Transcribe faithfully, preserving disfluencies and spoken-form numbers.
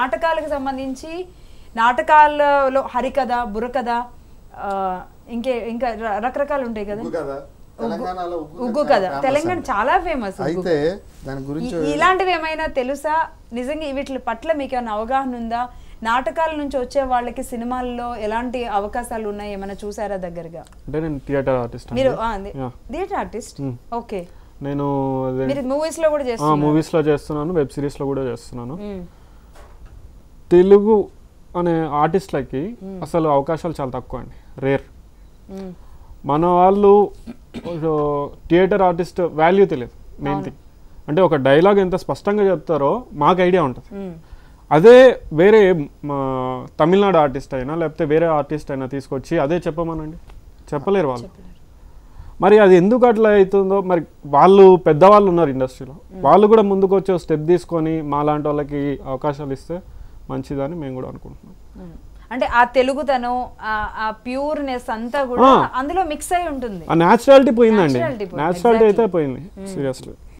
నాటకాలకు సంబంధించి నాటకాల్లో హరికథ బుర్రకథ ఇంకే ఇంకా రకరకాలు ఉంటాయి కదా తెలంగాణలో ఉగ్గు కథ తెలంగాణ చాలా ఫేమస్ అయితే దాని గురించి ఇలాంటివి ఏమైనా తెలుసా నిజంగా వీటి పట్ల మీకు అవగాహన ఉందా నాటకాల నుంచి వచ్చే వాళ్ళకి సినిమాల్లో ఎలాంటి అవకాశాలు ఉన్నాయి ఏమైనా చూసారా దగ్గరగా అంటే నేను థియేటర్ ఆర్టిస్ట్ మీరు ఆ థియేటర్ ఆర్టిస్ట్ ఓకే నేను మీరు మూవీస్ లో కూడా చేస్తున్నారు ఆ మూవీస్ లో చేస్తున్నాను వెబ్ సిరీస్ లో కూడా చేస్తున్నాను తెలుగు అనే ఆర్టిస్ట్లకి అసలు అవకాశాలు చాలా తక్కువ అండి రేర్ మన వాళ్ళు థియేటర్ ఆర్టిస్ట్ వాల్యూ తెలియదు మెయిన్ థింగ్ అంటే ఒక డైలాగ్ ఎంత స్పష్టంగా చెప్తారో మాకు ఐడియా ఉంటుంది అదే వేరే తమిళనాడు ఆర్టిస్ట్ అయినా లేకపోతే వేరే ఆర్టిస్ట్ అయినా తీసుకొచ్చి అదే చెప్పమనండి చెప్పలేరు వాళ్ళు మరి అది ఎందుకు అట్లా అవుతుందో మరి వాళ్ళు పెద్దవాళ్ళు ఉన్నారు ఇండస్ట్రీలో వాళ్ళు కూడా ముందుకు వచ్చి స్టెప్ తీసుకొని మా లాంటి వాళ్ళకి అవకాశాలు ఇస్తే మంచిదని మేము కూడా అనుకుంటున్నాం అంటే ఆ తెలుగుతనం ఆ ప్యూర్నెస్ అంతా కూడా అందులో మిక్స్ అయి ఉంటుంది ఆ నేచురాలిటీ పోయిందండి నేచురాలిటీ అయితే పోయింది సీరియస్లీ